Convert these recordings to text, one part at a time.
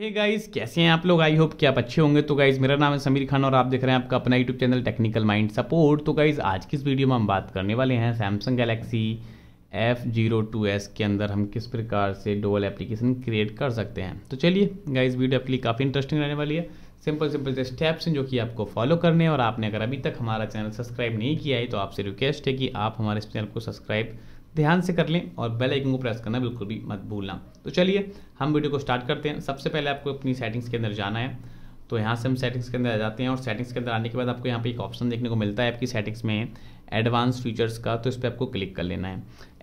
Hey guys, कैसे हैं आप लोग। आई होप कि आप अच्छे होंगे। तो गाइस, मेरा नाम है समीर खान और आप देख रहे हैं आपका अपना YouTube channel technical mind support. तो गाइस, आज की इस वीडियो में हम बात करने वाले हैं सैमसंग गैलेक्सी F02s के अंदर हम किस प्रकार से डोल एप्लीकेशन क्रिएट कर सकते हैं। तो चलिए गाइस, वीडियो आपके लिए काफ़ी इंटरेस्टिंग रहने वाली है। सिंपल सिंपल से स्टेप्स हैं जो कि आपको फॉलो करने हैं। और आपने अगर अभी तक हमारा चैनल सब्सक्राइब नहीं किया है तो आपसे रिक्वेस्ट है कि आप हमारे इस चैनल को सब्सक्राइब ध्यान से कर लें और बेल आइकन को प्रेस करना बिल्कुल भी मत भूलना। तो चलिए हम वीडियो को स्टार्ट करते हैं। सबसे पहले आपको अपनी सेटिंग्स के अंदर जाना है। तो यहाँ से हम सेटिंग्स के अंदर आ जाते हैं और सेटिंग्स के अंदर आने के बाद आपको यहाँ पे एक ऑप्शन देखने को मिलता है आपकी सेटिंग्स में एडवांस फीचर्स का। तो इस पर आपको क्लिक कर लेना है।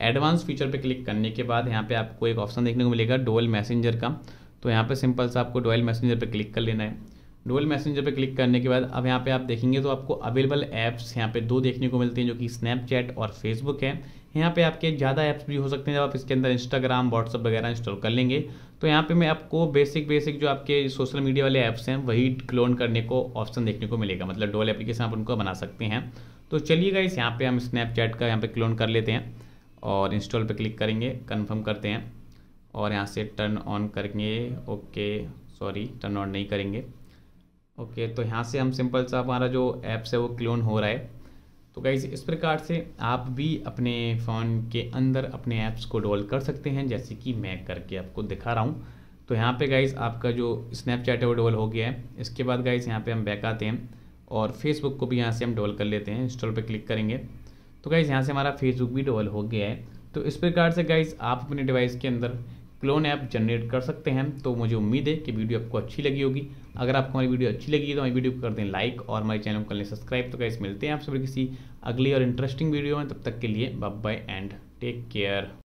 एडवांस फीचर पे क्लिक करने के बाद यहाँ पे आपको एक ऑप्शन देखने को मिलेगा डोल मैसेंजर का। तो यहाँ पे सिंपल सा आपको डोल मैसेंजर पे क्लिक कर लेना है। डोल मैसेंजर पे क्लिक करने के बाद अब यहाँ पे आप देखेंगे तो आपको अवेलेबल ऐप्स यहाँ पे दो देखने को मिलती हैं जो कि स्नैपचैट और फेसबुक है। यहाँ पे आपके ज़्यादा ऐप्स भी हो सकते हैं जब आप इसके अंदर इंस्टाग्राम व्हाट्सअप वगैरह इंस्टॉल कर लेंगे। तो यहाँ पे मैं आपको बेसिक जो आपके सोशल मीडिया वाले ऐप्स हैं वही क्लोन करने को ऑप्शन देखने को मिलेगा। मतलब डोल एप्लीकेशन आप उनको बना सकते हैं। तो चलिए गाइस, यहाँ पर हम स्नैपचैट का यहाँ पर क्लोन कर लेते हैं और इंस्टॉल पर क्लिक करेंगे, कन्फर्म करते हैं और यहाँ से टर्न ऑन करेंगे। ओके, सॉरी, टर्न ऑन नहीं करेंगे। ओके तो यहाँ से हम सिंपल सा हमारा जो ऐप्स है वो क्लोन हो रहा है। तो गाइस, इस प्रकार से आप भी अपने फ़ोन के अंदर अपने ऐप्स को डोल कर सकते हैं जैसे कि मैं करके आपको दिखा रहा हूँ। तो यहाँ पे गाइस आपका जो स्नैपचैट है वो डोल हो गया है। इसके बाद गाइस यहाँ पे हम बैक आते हैं और फेसबुक को भी यहाँ से हम डोल कर लेते हैं। इंस्टॉल पर क्लिक करेंगे तो गाइस यहाँ से हमारा फेसबुक भी डोल हो गया है। तो इस प्रकार से गाइस आप अपने डिवाइस के अंदर क्लोन ऐप जनरेट कर सकते हैं। तो मुझे उम्मीद है कि वीडियो आपको अच्छी लगी होगी। अगर आपको हमारी वीडियो अच्छी लगी तो हमारी वीडियो को कर दें लाइक और हमारे चैनल को कर लें सब्सक्राइब। तो गाइस, मिलते हैं आप सभी किसी अगली और इंटरेस्टिंग वीडियो में। तब तक के लिए bye bye and take care.